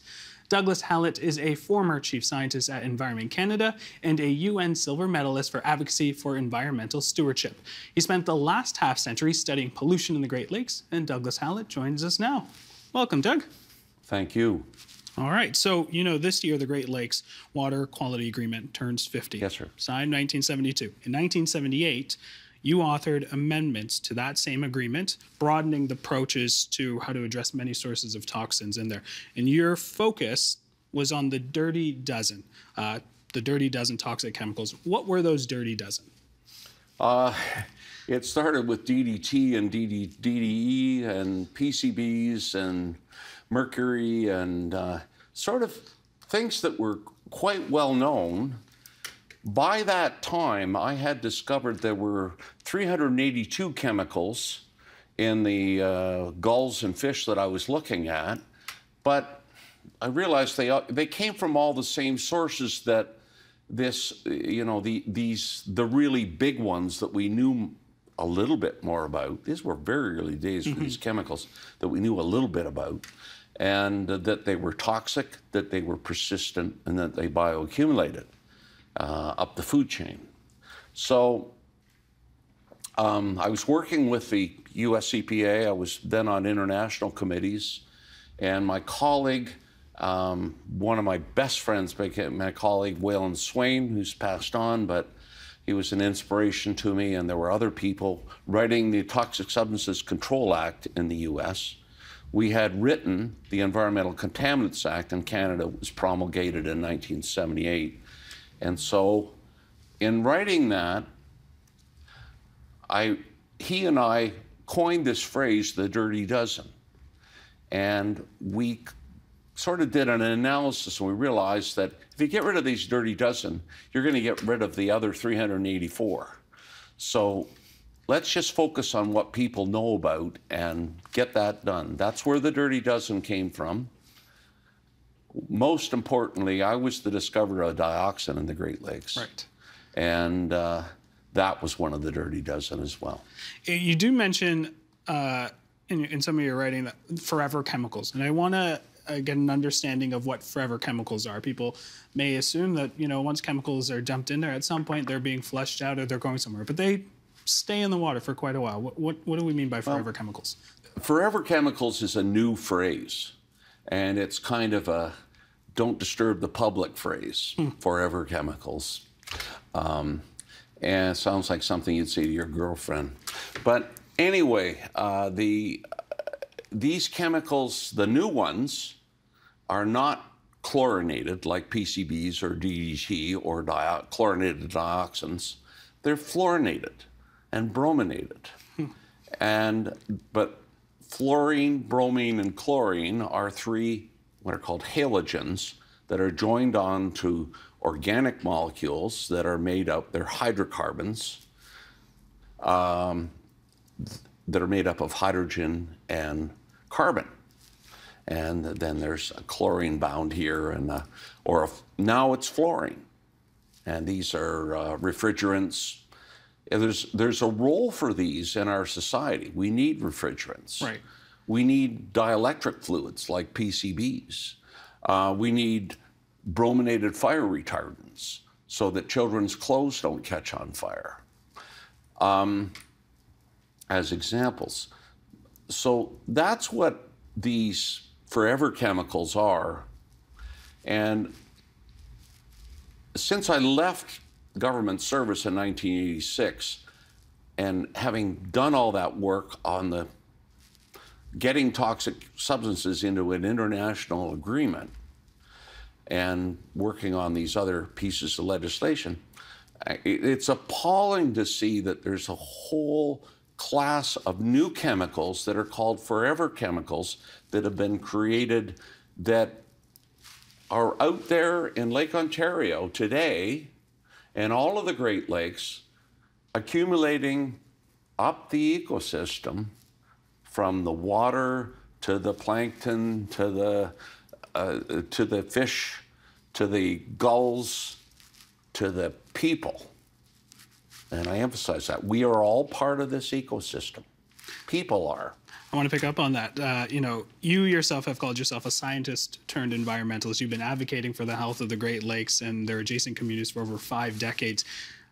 Douglas Hallett is a former chief scientist at Environment Canada and a U N silver medalist for advocacy for environmental stewardship. He spent the last half century studying pollution in the Great Lakes, and Douglas Hallett joins us now. Welcome, Doug. Thank you. All right. So, you know, this year, the Great Lakes Water Quality Agreement turns fifty. Yes, sir. Signed nineteen seventy-two. In nineteen seventy-eight, you authored amendments to that same agreement, broadening the approaches to how to address many sources of toxins in there. And your focus was on the dirty dozen, uh, the dirty dozen toxic chemicals. What were those dirty dozen? Uh, it started with D D T and D D, D D E and P C Bs and mercury and uh, sort of things that were quite well known. By that time, I had discovered there were three hundred eighty-two chemicals in the uh, gulls and fish that I was looking at, but I realized they they came from all the same sources that this, you know, the these the really big ones that we knew a little bit more about. These were very early days for mm-hmm. these chemicals that we knew a little bit about, and uh, that they were toxic, that they were persistent, and that they bioaccumulated uh, up the food chain. So um, I was working with the U S E P A. I was then on international committees, and my colleague, um, one of my best friends, my colleague, Waylon Swain, who's passed on, but he was an inspiration to me, and there were other people writing the Toxic Substances Control Act in the U S. We had written the Environmental Contaminants Act in Canada. It was promulgated in nineteen seventy-eight. And so in writing that, I, he and I coined this phrase, the dirty dozen. And we sort of did an analysis, and we realized that if you get rid of these dirty dozen, you're going to get rid of the other three hundred eighty-four. So let's just focus on what people know about and get that done. That's where the dirty dozen came from. Most importantly, I was the discoverer of dioxin in the Great Lakes. Right. And uh, that was one of the dirty dozen as well. You do mention uh, in, in some of your writing that forever chemicals, and I want to get an understanding of what forever chemicals are. People may assume that, you know, once chemicals are dumped in there, at some point they're being flushed out or they're going somewhere, but they stay in the water for quite a while. What, what, what do we mean by forever well, chemicals? Forever chemicals is a new phrase, and it's kind of a don't disturb the public phrase, mm. forever chemicals. Um, and it sounds like something you'd say to your girlfriend. But anyway, uh, the uh, these chemicals, the new ones, are not chlorinated like P C Bs or D D T or dio chlorinated dioxins. They're fluorinated and brominated. Hmm. And, but fluorine, bromine, and chlorine are three what are called halogens that are joined on to organic molecules that are made up, they're hydrocarbons, um, that are made up of hydrogen and carbon. And then there's a chlorine bound here, and a, or a, now it's fluorine. And these are uh, refrigerants. And there's, there's a role for these in our society. We need refrigerants. Right. We need dielectric fluids like P C Bs. Uh, we need brominated fire retardants so that children's clothes don't catch on fire, um, as examples. So that's what these forever chemicals are. And since I left government service in nineteen eighty-six, and having done all that work on the getting toxic substances into an international agreement and working on these other pieces of legislation, it's appalling to see that there's a whole class of new chemicals that are called forever chemicals that have been created that are out there in Lake Ontario today and all of the Great Lakes, accumulating up the ecosystem from the water to the plankton to the uh, to the fish to the gulls to the people. And I emphasize that we are all part of this ecosystem. People are. I want to pick up on that. Uh, you know, you yourself have called yourself a scientist turned environmentalist. You've been advocating for the health of the Great Lakes and their adjacent communities for over five decades.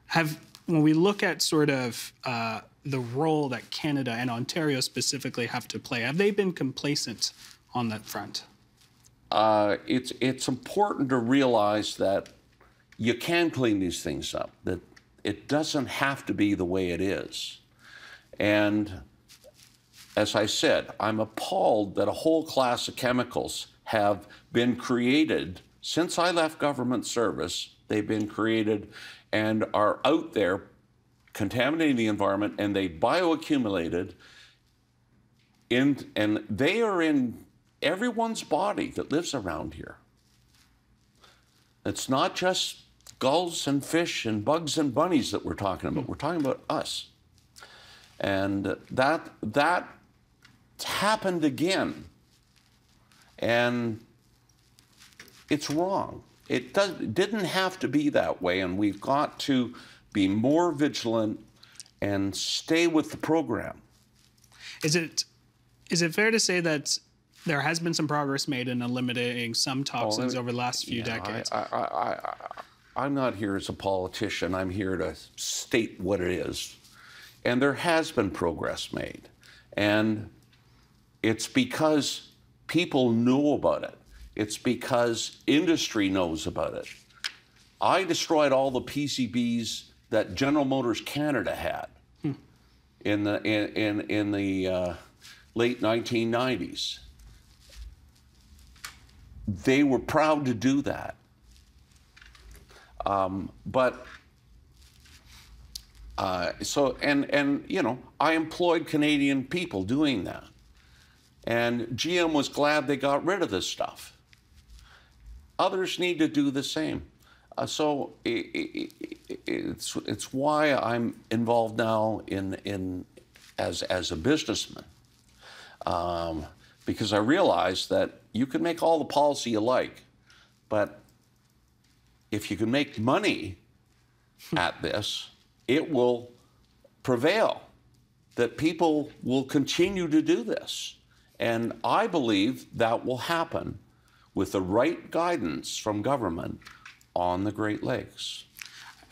Have, when we look at sort of uh, the role that Canada and Ontario specifically have to play, have they been complacent on that front? Uh, it's, it's important to realize that you can clean these things up, that it doesn't have to be the way it is. And as I said, I'm appalled that a whole class of chemicals have been created since I left government service. They've been created and are out there contaminating the environment, and they bioaccumulated in, and they are in everyone's body that lives around here. It's not just gulls and fish and bugs and bunnies that we're talking about. We're talking about us. And that, that happened again. And it's wrong. It, does, it didn't have to be that way, and we've got to be more vigilant and stay with the program. Is it, is it fair to say that there has been some progress made in eliminating some toxins oh, over the last few yeah, decades? I, I, I, I, I'm not here as a politician. I'm here to state what it is. And there has been progress made. And it's because people know about it. It's because industry knows about it. I destroyed all the P C Bs that General Motors Canada had hmm. in the, in, in, in the uh, late nineteen nineties. They were proud to do that. Um, but, uh, so, and, and, you know, I employed Canadian people doing that. And G M was glad they got rid of this stuff. Others need to do the same. Uh, so it, it, it's, it's why I'm involved now in, in, as, as a businessman. Um, because I realized that you can make all the policy you like, but if you can make money at this, it will prevail, that people will continue to do this. And I believe that will happen with the right guidance from government on the Great Lakes.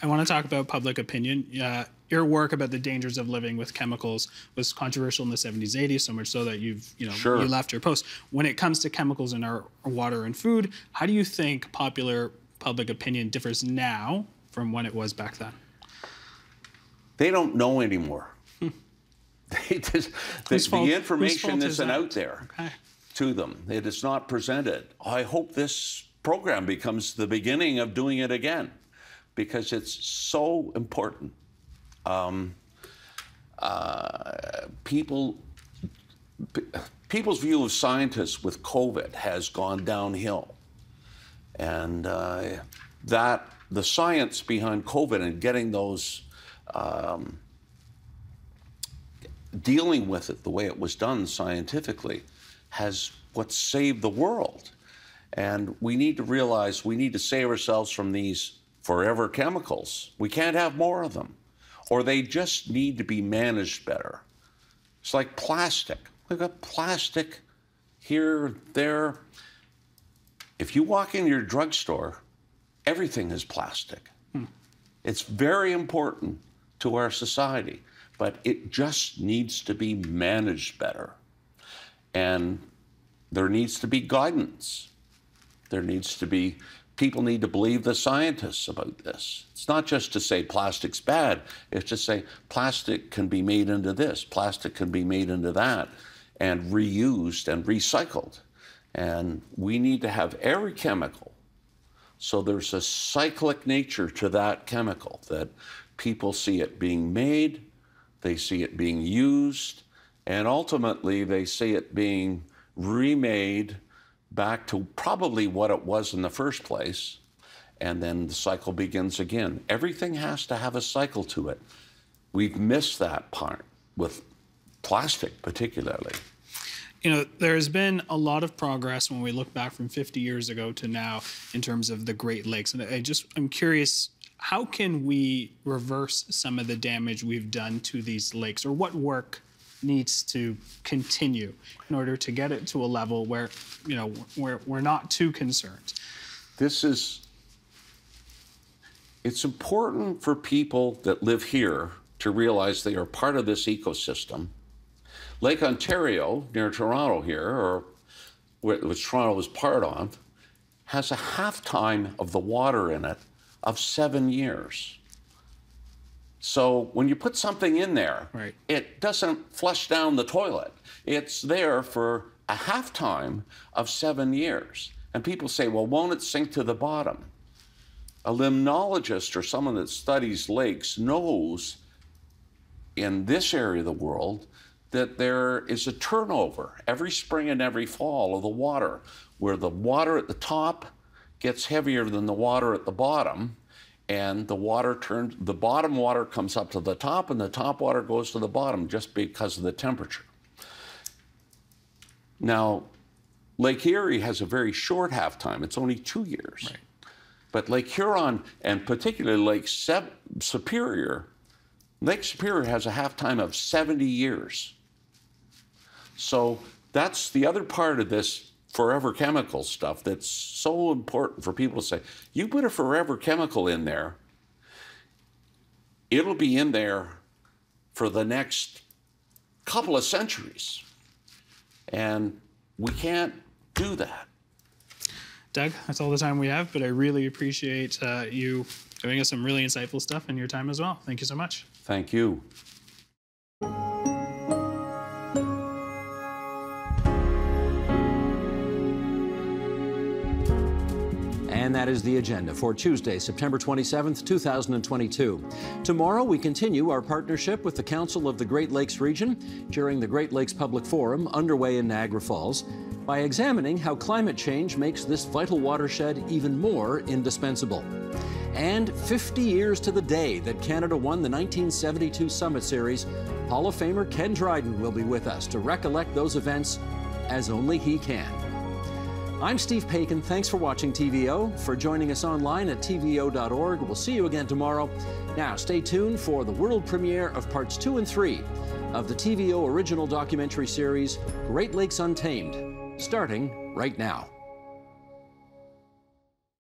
I want to talk about public opinion. Uh, your work about the dangers of living with chemicals was controversial in the seventies, eighties, so much so that you've, you know, sure. you left your post. When it comes to chemicals in our water and food, how do you think popular public opinion differs now from when it was back then? They don't know anymore. They just, the, fault, the information isn't out there okay. to them. It is not presented. I hope this program becomes the beginning of doing it again, because it's so important. Um, uh, people, people's view of scientists with COVID has gone downhill. And uh, that the science behind COVID and getting those... Um, dealing with it the way it was done scientifically has what saved the world. And we need to realize we need to save ourselves from these forever chemicals. We can't have more of them, or they just need to be managed better. It's like plastic. We've got plastic here, there. If you walk into your drugstore, everything is plastic. Hmm. It's very important to our society. But it just needs to be managed better. And there needs to be guidance. There needs to be, people need to believe the scientists about this. It's not just to say plastic's bad, it's to say plastic can be made into this, plastic can be made into that, and reused and recycled. And we need to have every chemical. So there's a cyclic nature to that chemical, that people see it being made, they see it being used, and ultimately they see it being remade back to probably what it was in the first place, and then the cycle begins again. Everything has to have a cycle to it. We've missed that part with plastic particularly. You know, there has been a lot of progress when we look back from fifty years ago to now in terms of the Great Lakes, and I just, I'm curious, how can we reverse some of the damage we've done to these lakes, or what work needs to continue in order to get it to a level where, you know, where we're not too concerned? This is, it's important for people that live here to realize they are part of this ecosystem. Lake Ontario, near Toronto here, or which Toronto was part of, has a half-time of the water in it of seven years. So when you put something in there, right. it doesn't flush down the toilet. It's there for a half time of seven years. And people say, well, won't it sink to the bottom? A limnologist or someone that studies lakes knows in this area of the world that there is a turnover every spring and every fall of the water, where the water at the top gets heavier than the water at the bottom, and the water turns, the bottom water comes up to the top, and the top water goes to the bottom just because of the temperature. Now, Lake Erie has a very short half-time. It's only two years. Right. But Lake Huron, and particularly Lake Superior, Lake Superior has a half-time of seventy years. So that's the other part of this forever chemical stuff that's so important for people to say, you put a forever chemical in there, it'll be in there for the next couple of centuries. And we can't do that. Doug, that's all the time we have, but I really appreciate uh, you giving us some really insightful stuff and your time as well. Thank you so much. Thank you. And that is the agenda for Tuesday, September twenty-seventh, two thousand twenty-two. Tomorrow, we continue our partnership with the Council of the Great Lakes Region during the Great Lakes Public Forum underway in Niagara Falls by examining how climate change makes this vital watershed even more indispensable. And fifty years to the day that Canada won the nineteen seventy-two Summit Series, Hall of Famer Ken Dryden will be with us to recollect those events as only he can. I'm Steve Pakin. Thanks for watching T V O. For joining us online at T V O dot org. We'll see you again tomorrow. Now, stay tuned for the world premiere of parts two and three of the T V O original documentary series, Great Lakes Untamed, starting right now.